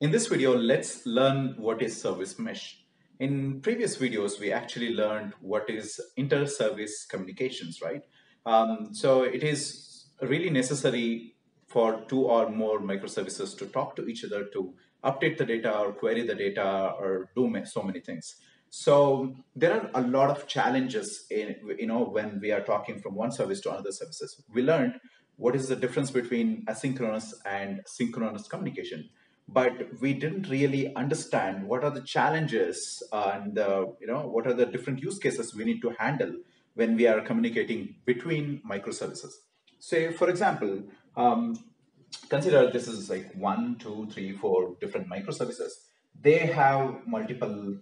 In this video, let's learn what is Service Mesh. In previous videos, we actually learned what is inter-service communications, right? So it is really necessary for two or more microservices to talk to each other, to update the data or query the data or do so many things. So there are a lot of challenges in, when we are talking from one service to another services. We learned what is the difference between asynchronous and synchronous communication. But we didn't really understand what are the challenges and what are the different use cases we need to handle when we are communicating between microservices. Say, for example, consider this is like 1, 2, 3, 4 different microservices. They have multiple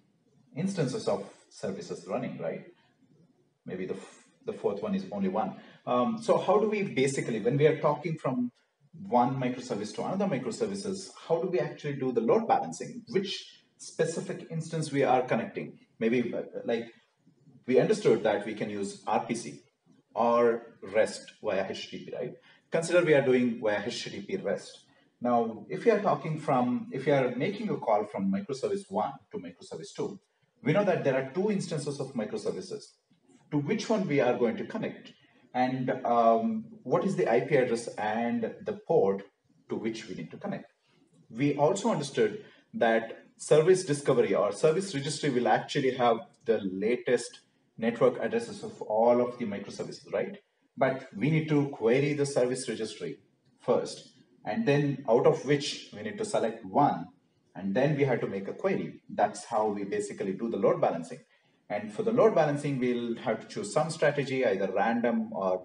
instances of services running, right? Maybe the fourth one is only one. So how do we basically, when we are talking from one microservice to another microservices, how do we actually do the load balancing? Which specific instance we are connecting? Maybe like we understood that we can use RPC or REST via HTTP, right? Consider we are doing via HTTP REST. Now, if you are talking from, if you are making a call from microservice 1 to microservice 2, we know that there are two instances of microservices. To which one we are going to connect? And what is the IP address and the port to which we need to connect? We also understood that service discovery or service registry will actually have the latest network addresses of all of the microservices, right? But we need to query the service registry first, and then out of which we need to select one, and then we have to make a query. That's how we basically do the load balancing. And for the load balancing, we'll have to choose some strategy, either random or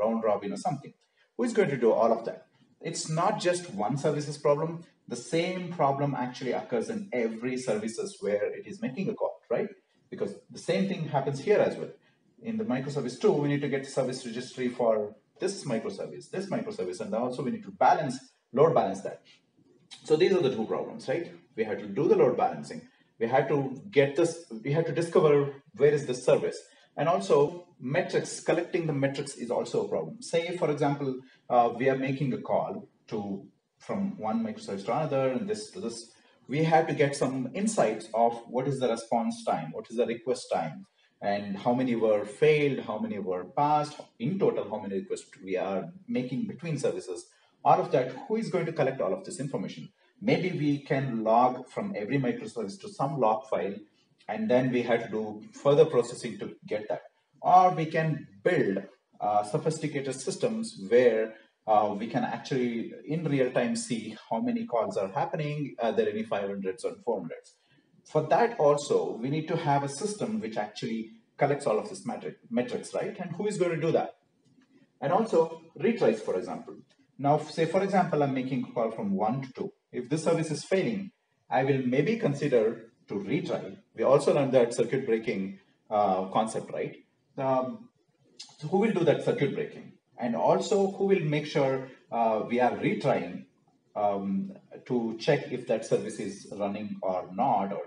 round robin or something. Who's going to do all of that? It's not just one services problem. The same problem actually occurs in every services where it is making a call, right? Because the same thing happens here as well. In the microservice 2, we need to get the service registry for this microservice, and also we need to balance, load balance that. So these are the two problems, right? We have to do the load balancing. We had to get this, we had to discover where is the service. And also metrics, collecting the metrics is also a problem. Say, for example, we are making a call to from one microservice to another and this to this. We had to get some insights of what is the response time, what is the request time, and how many were failed, how many were passed, in total, how many requests we are making between services. All of that, who is going to collect all of this information? Maybe we can log from every microservice to some log file, and then we have to do further processing to get that. Or we can build sophisticated systems where we can actually in real time see how many calls are happening, are there any 500s or 400s. For that also, we need to have a system which actually collects all of this metrics, right? And who is going to do that? And also retries, for example. Now, say, for example, I'm making a call from 1 to 2. If this service is failing, I will maybe consider to retry. We also learned that circuit breaking concept, right? So who will do that circuit breaking? And also who will make sure we are retrying to check if that service is running or not, or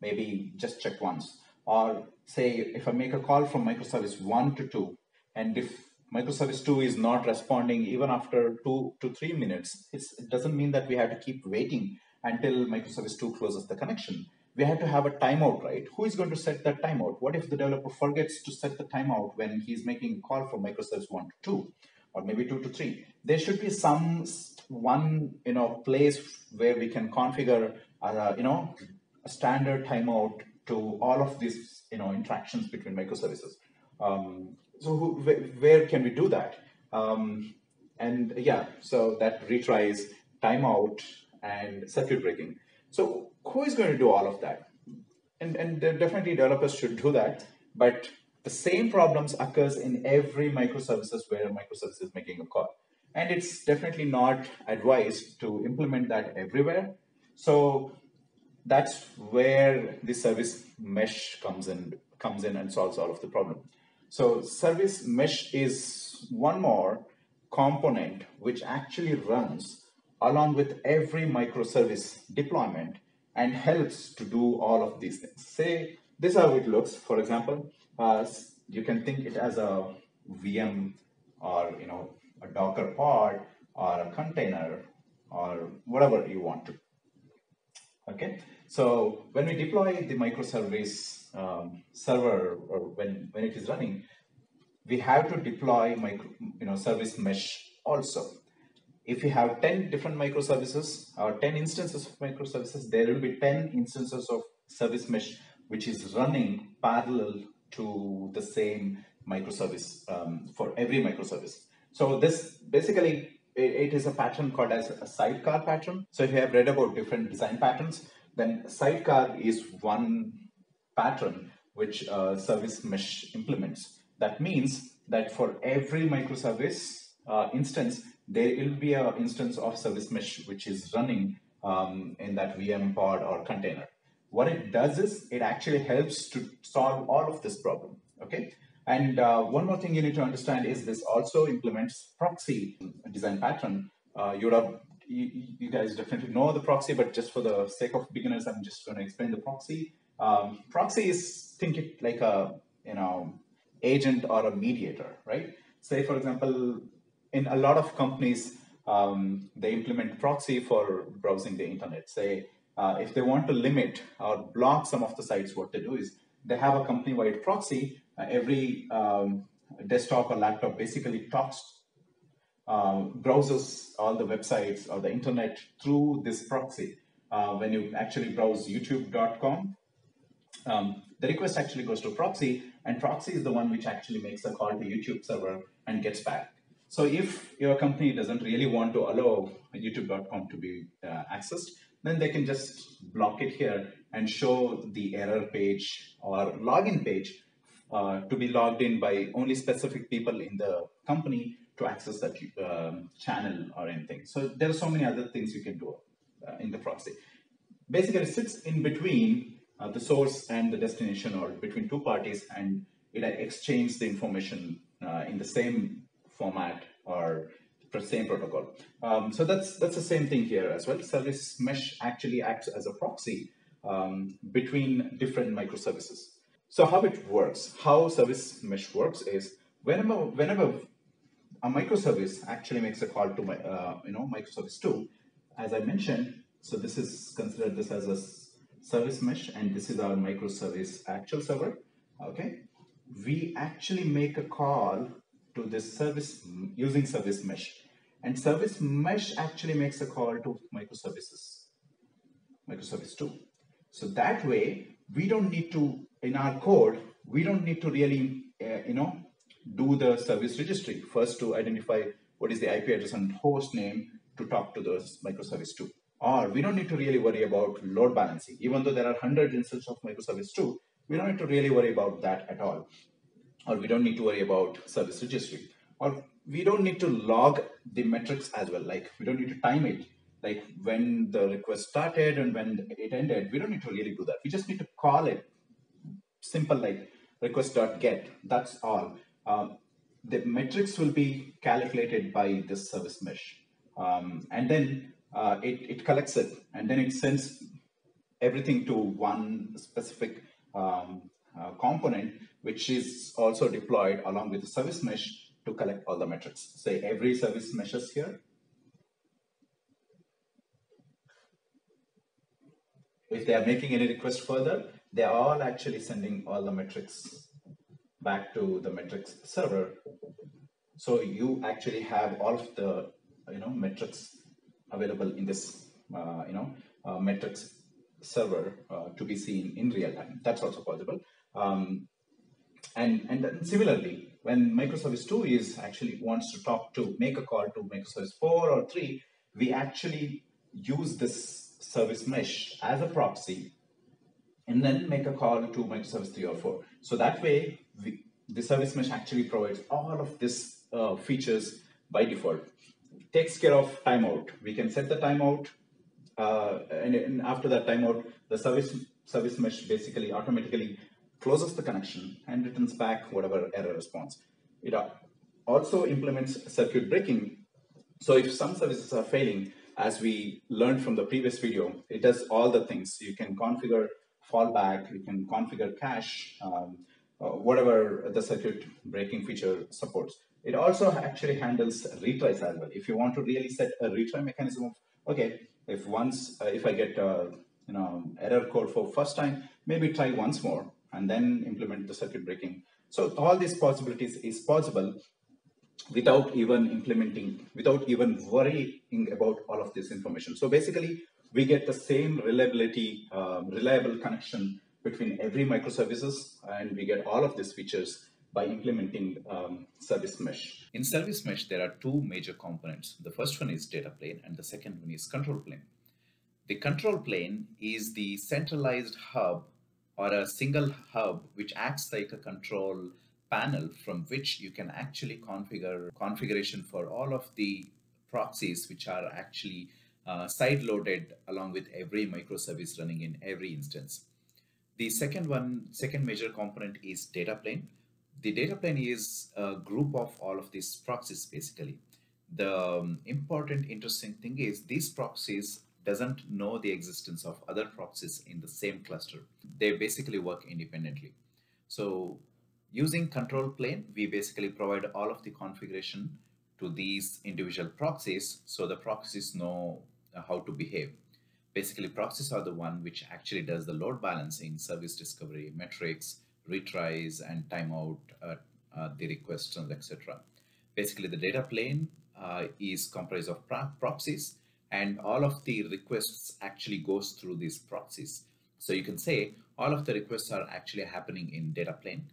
maybe just check once. Or say, if I make a call from microservice 1 to 2, and if microservice 2 is not responding even after 2 to 3 minutes, it doesn't mean that we have to keep waiting until microservice 2 closes the connection. We have to have a timeout, right? Who is going to set that timeout? What if the developer forgets to set the timeout when he's making a call from microservice 1 to 2, or maybe 2 to 3? There should be some place where we can configure, a standard timeout to all of these, interactions between microservices. So where can we do that? And yeah, so that retries, timeout, and circuit breaking. So who is going to do all of that? And definitely developers should do that, but the same problems occurs in every microservices where a microservice is making a call. And it's definitely not advised to implement that everywhere. So that's where the service mesh comes in and solves all of the problem. So service mesh is one more component which actually runs along with every microservice deployment and helps to do all of these things. Say, this is how it looks. For example, you can think it as a VM or a Docker pod or a container or whatever you want to. Okay, so when we deploy the microservice server, or when it is running, we have to deploy service mesh also. If we have 10 different microservices or 10 instances of microservices, there will be 10 instances of service mesh which is running parallel to the same microservice for every microservice. So this basically, it is a pattern called as a sidecar pattern. So if you have read about different design patterns, then sidecar is one pattern which service mesh implements. That means that for every microservice instance, there will be an instance of service mesh which is running in that VM pod or container. What it does is it actually helps to solve all of this problem. Okay. And one more thing you need to understand is this also implements proxy design pattern. You guys definitely know the proxy, but just for the sake of beginners, I'm just going to explain the proxy. Proxy is, think it like a agent or a mediator, right? Say for example, in a lot of companies, they implement proxy for browsing the internet. Say if they want to limit or block some of the sites, what they do is they have a company-wide proxy. Every desktop or laptop basically talks, browses all the websites or the internet through this proxy. When you actually browse youtube.com, the request actually goes to proxy, and proxy is the one which actually makes a call to YouTube server and gets back. So if your company doesn't really want to allow youtube.com to be accessed, then they can just block it here and show the error page or login page to be logged in by only specific people in the company to access that channel or anything. So there are so many other things you can do in the proxy. Basically, it sits in between the source and the destination, or between two parties, and it exchanges the information in the same format or same protocol. So that's the same thing here as well. Service mesh actually acts as a proxy between different microservices. So how it works, how service mesh works is whenever a microservice actually makes a call to microservice 2, as I mentioned, so this is considered this as a service mesh, and this is our microservice actual server. Okay, we actually make a call to this service using service mesh, and service mesh actually makes a call to microservice 2. So that way, we don't need to, in our code, we don't need to really, do the service registry first to identify what is the IP address and host name to talk to those microservice 2. Or we don't need to really worry about load balancing. Even though there are 100 instances of microservice 2, we don't need to really worry about that at all. Or we don't need to worry about service registry. Or we don't need to log the metrics as well. Like we don't need to time it. Like when the request started and when it ended, we don't need to really do that. We just need to call it simple like request.get. That's all. The metrics will be calculated by this service mesh. And then it collects it, and then it sends everything to one specific component, which is also deployed along with the service mesh to collect all the metrics. Say every service mesh is here. If they are making any request further, they are all actually sending all the metrics back to the metrics server. So you actually have all of the metrics available in this metrics server to be seen in real time. That's also possible. And then similarly, when microservice 2 is actually wants to talk to make a call to microservice 4 or 3, we actually use this service mesh as a proxy and then make a call to microservice 3 or 4. So that way, the service mesh actually provides all of these features by default. It takes care of timeout. We can set the timeout, and after that timeout, the service mesh basically automatically closes the connection and returns back whatever error response. It also implements circuit breaking. So if some services are failing, as we learned from the previous video, it does all the things. You can configure fallback, you can configure cache, whatever the circuit breaking feature supports. It also actually handles retries as well. If you want to really set a retry mechanism of, okay, if I get error code for first time, maybe try once more and then implement the circuit breaking. So all these possibilities is possible without even implementing, without even worrying about all of this information. So basically, we get the same reliability, reliable connection between every microservices, and we get all of these features by implementing Service Mesh. In Service Mesh, there are two major components. The first one is data plane, and the second one is control plane. The control plane is the centralized hub or a single hub which acts like a control panel from which you can actually configure configuration for all of the proxies which are actually side-loaded along with every microservice running in every instance. The second major component is data plane. The data plane is a group of all of these proxies basically. The important interesting thing is these proxies doesn't know the existence of other proxies in the same cluster. They basically work independently. So using control plane, we basically provide all of the configuration to these individual proxies so the proxies know how to behave. Basically, proxies are the one which actually does the load balancing, service discovery, metrics, retries, and timeout, the requests, etc. Basically, the data plane is comprised of proxies, and all of the requests actually goes through these proxies. So you can say all of the requests are actually happening in data plane.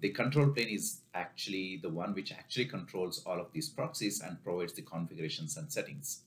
The control plane is actually the one which actually controls all of these proxies and provides the configurations and settings.